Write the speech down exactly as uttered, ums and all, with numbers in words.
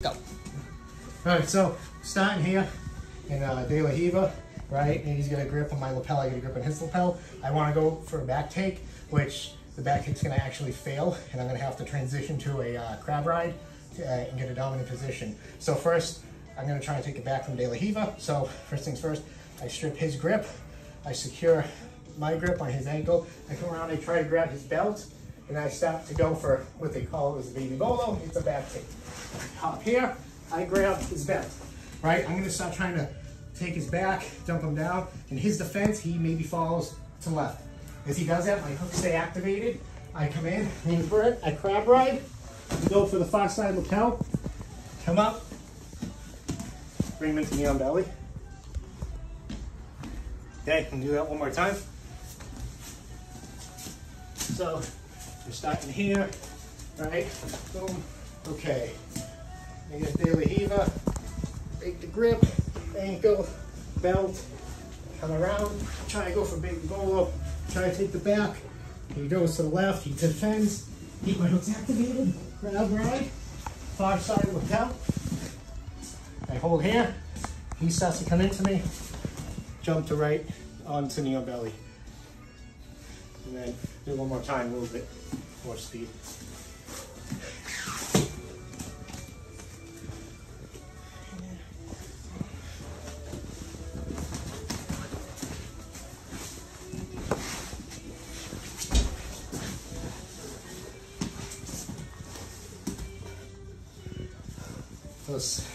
Go. Alright, so starting here in uh, De La Riva, right? And he's got a grip on my lapel, I got a grip on his lapel. I want to go for a back take, which the back take's going to actually fail, and I'm going to have to transition to a uh, crab ride to, uh, and get a dominant position. So first, I'm going to try and take it back from De La Riva. So first things first, I strip his grip, I secure my grip on his ankle, I come around, I try to grab his belt, and I start to go for what they call it was a baby bolo, it's a back take. Hop here, I grab his belt, right? I'm going to start trying to take his back, dump him down. In his defense, he maybe falls to left. As he does that, my hooks stay activated. I come in, lean for it, I crab ride, go for the far side lapel, come up, bring him into me on belly. Okay, I'm going to do that one more time. So, we're starting here, right? Boom. Okay, I get De La Riva, take the grip, ankle, belt, come around, try to go for big bolo, try to take the back, he goes to the left, he defends, keep my hooks activated, grab ride, far side lapel, I hold here, he starts to come into me, jump to right, onto neo belly, and then do it one more time, a little bit more speed. Those